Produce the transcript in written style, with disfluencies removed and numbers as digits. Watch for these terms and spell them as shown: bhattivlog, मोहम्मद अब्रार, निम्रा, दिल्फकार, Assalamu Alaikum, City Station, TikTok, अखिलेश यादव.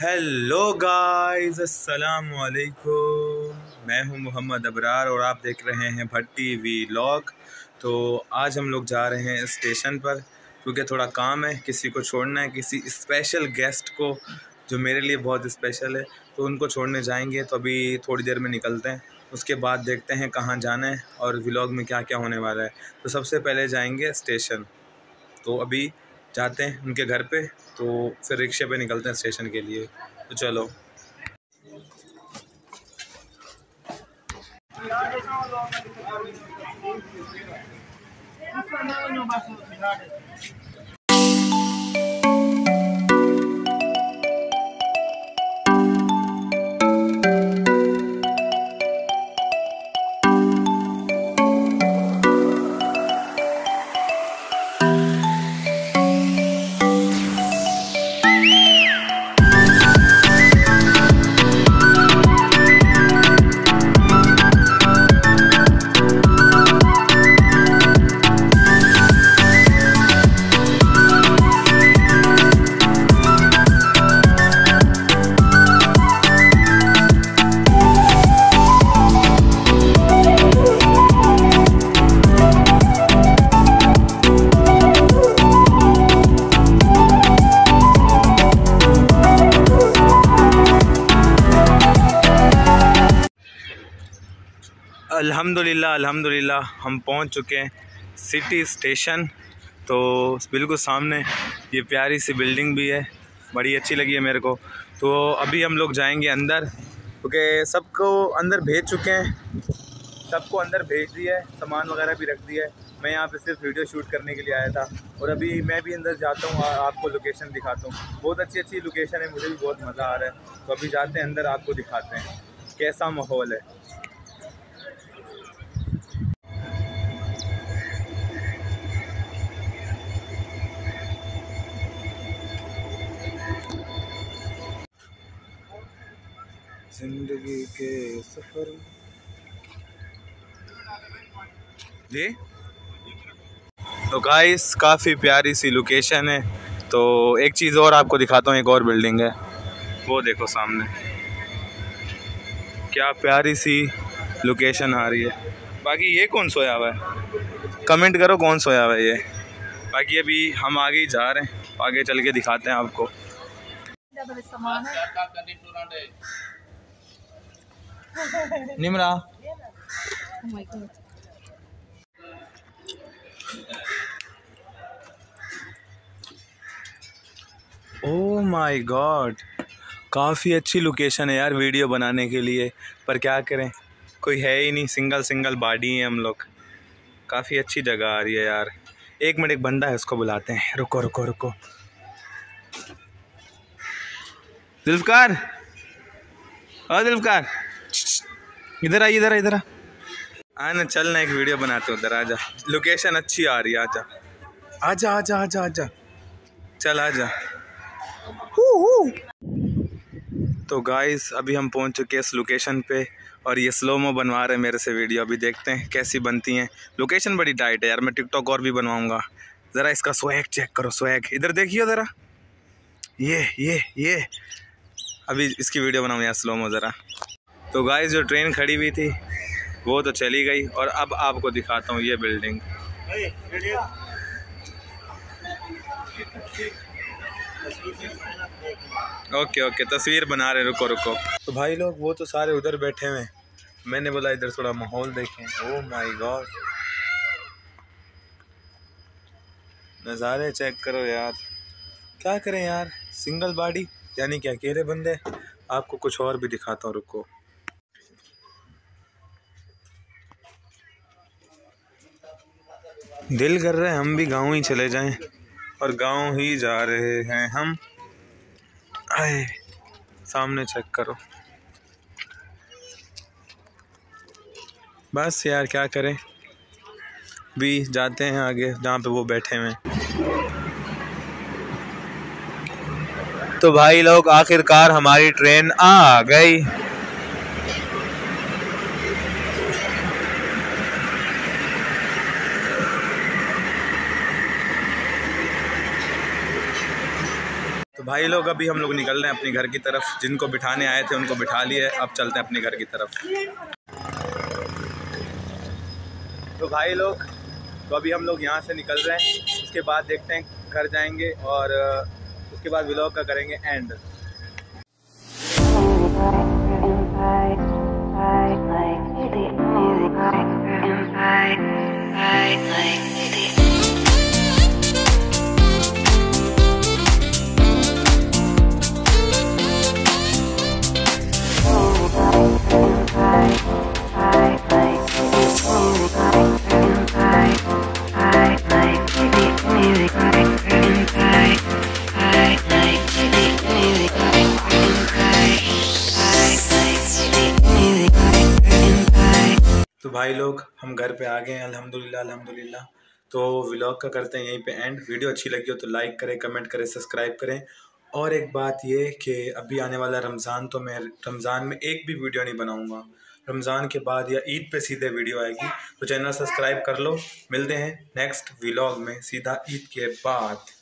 Hello guys अस्सलामु अलैकुम, मैं हूं मोहम्मद अब्रार और आप देख रहे हैं भट्टी व्लॉग। तो आज हम लोग जा रहे हैं स्टेशन पर क्योंकि थोड़ा काम है, किसी को छोड़ना है, किसी स्पेशल गेस्ट को जो मेरे लिए बहुत स्पेशल है, तो उनको छोड़ने जाएंगे। तो अभी थोड़ी देर में निकलते हैं, उसके बाद देखते हैं कहाँ जाना है और व्लॉग में क्या क्या होने वाला है। तो सबसे पहले जाएँगे स्टेशन, तो अभी जाते हैं उनके घर पे, तो फिर रिक्शे पे निकलते हैं स्टेशन के लिए। तो चलो अल्हम्दुलिल्लाह हम पहुंच चुके हैं सिटी स्टेशन। तो बिल्कुल सामने ये प्यारी सी बिल्डिंग भी है, बड़ी अच्छी लगी है मेरे को। तो अभी हम लोग जाएंगे अंदर क्योंकि सबको अंदर भेज चुके हैं, सबको अंदर भेज दिया है, सामान वगैरह भी रख दिया है। मैं यहाँ पे सिर्फ वीडियो शूट करने के लिए आया था और अभी मैं भी अंदर जाता हूँ, आपको लोकेशन दिखाता हूँ। बहुत अच्छी अच्छी लोकेशन है, मुझे भी बहुत मज़ा आ रहा है। तो अभी जाते हैं अंदर, आपको दिखाते हैं कैसा माहौल है। जिंदगी के सफर जी। तो गाइस काफ़ी प्यारी सी लोकेशन है। तो एक चीज़ और आपको दिखाता हूँ, एक और बिल्डिंग है, वो देखो सामने, क्या प्यारी सी लोकेशन आ रही है। बाकी ये कौन सोया हुआ है, कमेंट करो कौन सोया हुआ है ये। बाकी अभी हम आगे ही जा रहे हैं, आगे चल के दिखाते हैं आपको। निम्रा ओह माय गॉड, काफ़ी अच्छी लोकेशन है यार वीडियो बनाने के लिए, पर क्या करें कोई है ही नहीं, सिंगल बॉडी है हम लोग। काफ़ी अच्छी जगह आ रही है यार। एक मिनट, एक बंदा है उसको बुलाते हैं, रुको रुको रुको। दिल्फकार, और दिल्फकार इधर आ, इधर आ, इधर आ, आना, चलना एक वीडियो बनाते हो, उधर आजा, लोकेशन अच्छी आ रही है, आजा आजा आजा आजा आजा, चल आजा। तो गाइस अभी हम पहुंच चुके हैं इस लोकेशन पे और ये स्लोमो बनवा रहे हैं मेरे से वीडियो, अभी देखते हैं कैसी बनती हैं। लोकेशन बड़ी टाइट है यार, मैं टिकटॉक और भी बनवाऊँगा। ज़रा इसका स्वैग चेक करो, स्वैग इधर देखिए ज़रा, ये अभी इसकी वीडियो बनाऊँ यार स्लोमो ज़रा। तो गाइस जो ट्रेन खड़ी हुई थी वो तो चली गई और अब आपको दिखाता हूँ ये बिल्डिंग। ओके तस्वीर बना रहे, रुको रुको। तो भाई लोग वो तो सारे उधर बैठे हुए हैं, मैंने बोला इधर थोड़ा माहौल देखें। ओह माय गॉड, नज़ारे चेक करो यार। क्या करें यार, सिंगल बॉडी यानी कि अकेले बंदे। आपको कुछ और भी दिखाता हूँ, रुको। दिल कर रहे हैं हम भी गांव ही चले जाएं और गांव ही जा रहे हैं हम। आए सामने चेक करो, बस यार क्या करें, भी जाते हैं आगे जहाँ पे वो बैठे हैं। तो भाई लोग आखिरकार हमारी ट्रेन आ गई। तो भाई लोग अभी हम लोग निकल रहे हैं अपने घर की तरफ। जिनको बिठाने आए थे उनको बिठा लिए, अब चलते हैं अपने घर की तरफ। तो भाई लोग तो अभी हम लोग यहाँ से निकल रहे हैं, उसके बाद देखते हैं घर जाएंगे और उसके बाद व्लॉग का करेंगे एंड। तो भाई लोग हम घर पे आ गए हैं अल्हम्दुलिल्लाह अल्हम्दुलिल्लाह। तो व्लॉग का करते हैं यहीं पे एंड। वीडियो अच्छी लगी हो तो लाइक करें, कमेंट करें, सब्सक्राइब करें। और एक बात ये कि अभी आने वाला रमज़ान, तो मैं रमज़ान में एक भी वीडियो नहीं बनाऊंगा। रमज़ान के बाद या ईद पे सीधे वीडियो आएगी, तो चैनल सब्सक्राइब कर लो। मिलते हैं नेक्स्ट व्लॉग में सीधा ईद के बाद।